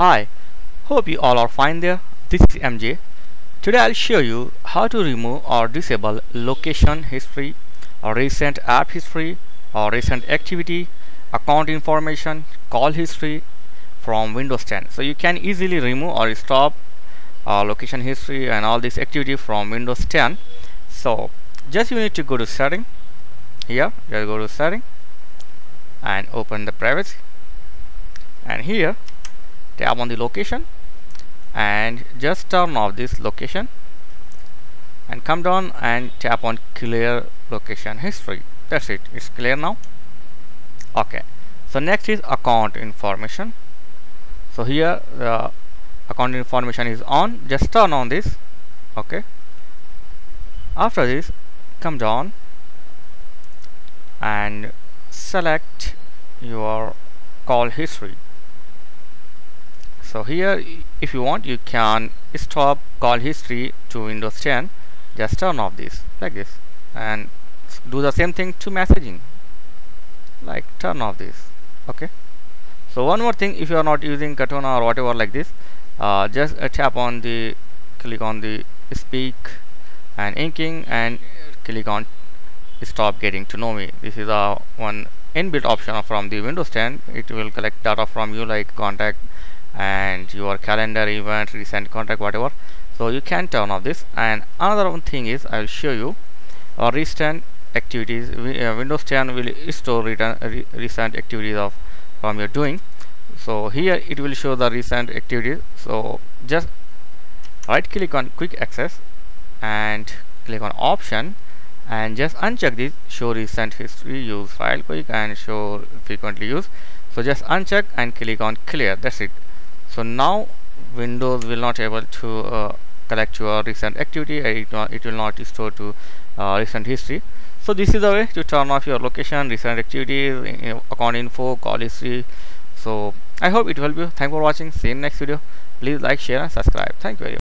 Hi, hope you all are fine there. This is MJ. Today I'll show you how to remove or disable location history, or recent app history, or recent activity, account information, call history from Windows 10. So you can easily remove or stop location history and all this activity from Windows 10. So just you need to go to setting. Here just go to setting and open the privacy, and here tap on the location and just turn off this location and come down and tap on clear location history. That's it, it's clear now. Okay, so next is account information. So here the account information is on, just turn on this. Okay, after this come down and select your call history. So here if you want, you can stop call history to Windows 10. Just turn off this like this, and do the same thing to messaging, like turn off this. Okay, so one more thing, if you are not using Cortana or whatever like this, just tap on the, click on the speak and inking, and click on stop getting to know me. This is a one inbuilt option from the Windows 10. It will collect data from you, like contact and your calendar, event, recent contact, whatever. So you can turn off this. And another one thing is, I will show you our recent activities. Windows 10 will store recent activities of from your doing. So here it will show the recent activities. So just right click on quick access and click on option, and just uncheck this show recent history, use file quick, and show frequently used. So just uncheck and click on clear. That's it. So now Windows will not able to collect your recent activity. It will not store to recent history. So this is the way to turn off your location, recent activities, account info, call history. So I hope it will be. Thanks for watching. See you in next video. Please like, share and subscribe. Thank you very much.